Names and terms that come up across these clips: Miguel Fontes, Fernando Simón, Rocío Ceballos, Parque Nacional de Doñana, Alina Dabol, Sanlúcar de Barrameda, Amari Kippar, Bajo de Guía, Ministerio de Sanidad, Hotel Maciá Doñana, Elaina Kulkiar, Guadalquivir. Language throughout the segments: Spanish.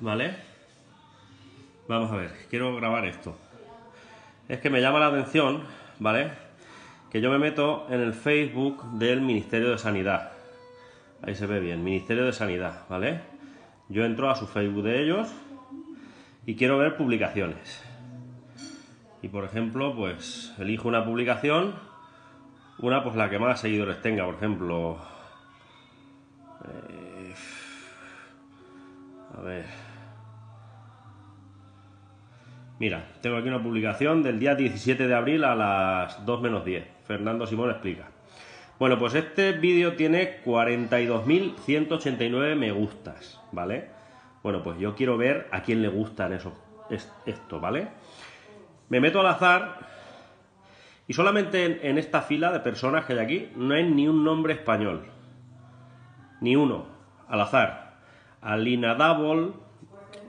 ¿vale? Vamos a ver, quiero grabar esto. Es que me llama la atención, ¿vale? Que yo me meto en el Facebook del Ministerio de Sanidad. Ahí se ve bien, Ministerio de Sanidad, ¿vale? Yo entro a su Facebook de ellos y quiero ver publicaciones. Y por ejemplo, pues elijo una publicación, una pues la que más seguidores tenga, por ejemplo. A ver. Mira, tengo aquí una publicación del día 17 de abril a las 2 menos 10. Fernando Simón explica. Bueno, pues este vídeo tiene 42.189 me gustas, ¿vale? Bueno, pues yo quiero ver a quién le gustan esto, ¿vale? Me meto al azar y solamente en esta fila de personas que hay aquí no hay ni un nombre español. Ni uno, al azar. Alina Dabol.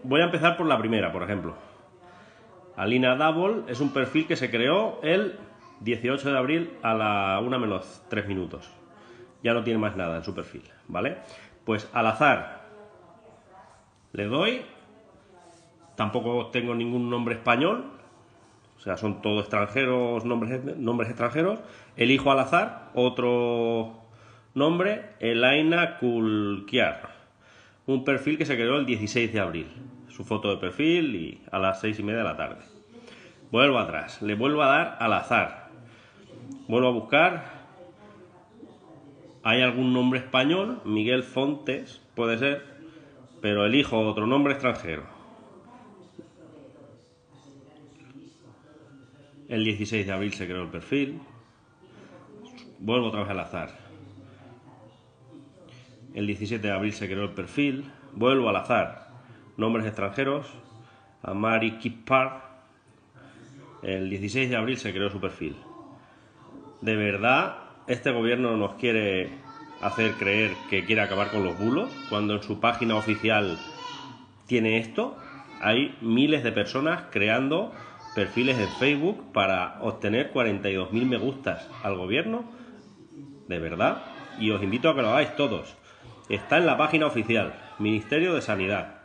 Voy a empezar por la primera, por ejemplo. Alina Dabol es un perfil que se creó el 18 de abril a la 1 menos 3 minutos. Ya no tiene más nada en su perfil, ¿vale? Pues al azar le doy. Tampoco tengo ningún nombre español. O sea, son todos extranjeros, nombres extranjeros. Elijo al azar otro nombre, Elaina Kulkiar. Un perfil que se creó el 16 de abril. Su foto de perfil y a las 6:30 de la tarde. Vuelvo atrás, le vuelvo a dar al azar. Vuelvo a buscar. ¿Hay algún nombre español? Miguel Fontes, puede ser. Pero elijo otro nombre extranjero. El 16 de abril se creó el perfil. Vuelvo otra vez al azar. El 17 de abril se creó el perfil. Vuelvo al azar. Nombres extranjeros. Amari Kippar. El 16 de abril se creó su perfil. ¿De verdad este gobierno nos quiere hacer creer que quiere acabar con los bulos? Cuando en su página oficial tiene esto, hay miles de personas creando perfiles en Facebook para obtener 42.000 me gustas al gobierno. ¿De verdad? Y os invito a que lo hagáis todos. Está en la página oficial, Ministerio de Sanidad.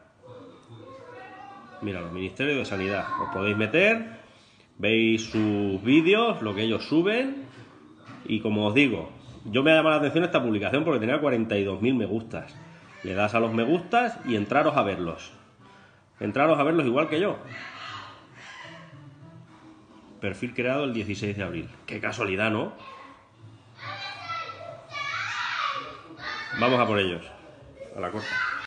Míralo, Ministerio de Sanidad. Os podéis meter, veis sus vídeos, lo que ellos suben. Y como os digo, yo me ha llamado la atención esta publicación porque tenía 42.000 me gustas. Le das a los me gustas y entraros a verlos. Entraros a verlos igual que yo. Perfil creado el 16 de abril. Qué casualidad, ¿no? Vamos a por ellos. A la corta.